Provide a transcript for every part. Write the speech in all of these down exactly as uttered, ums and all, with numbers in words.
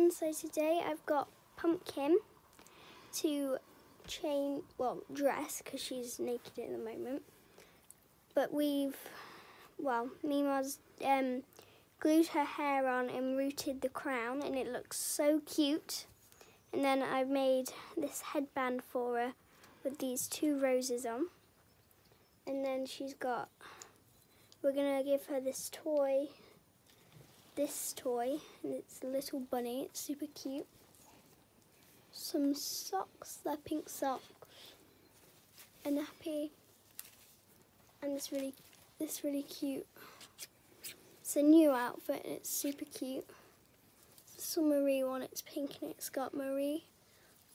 everyone. So today I've got Pumpkin to change, well, dress, because she's naked at the moment. But we've, well, Mima's um, glued her hair on and rooted the crown, and it looks so cute. And then I made this headband for her with these two roses on. And then she's got, we're gonna give her this toy, this toy, and it's a little bunny, it's super cute. Some socks, they're pink socks, a nappy, and this really, this really cute, it's a new outfit and it's super cute. Some Marie one, it's pink and it's got Marie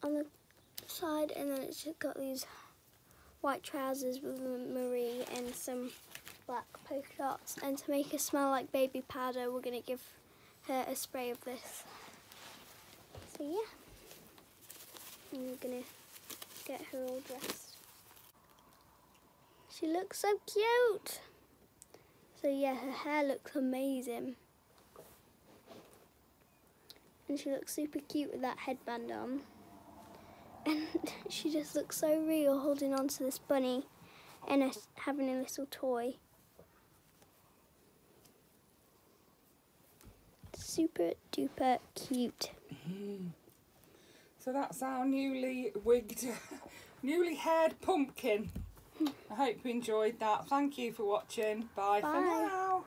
on the side, and then it's just got these white trousers with Marie and some black polka dots. And to make her smell like baby powder, we're going to give her a spray of this. So yeah, and we're going to get her all dressed. She looks so cute. So yeah, her hair looks amazing. And she looks super cute with that headband on. And she just looks so real, holding on to this bunny and a, having a little toy. Super duper cute. Mm-hmm. So that's our newly wigged, newly haired Pumpkin. I hope you enjoyed that. Thank you for watching. Bye, Bye. for now.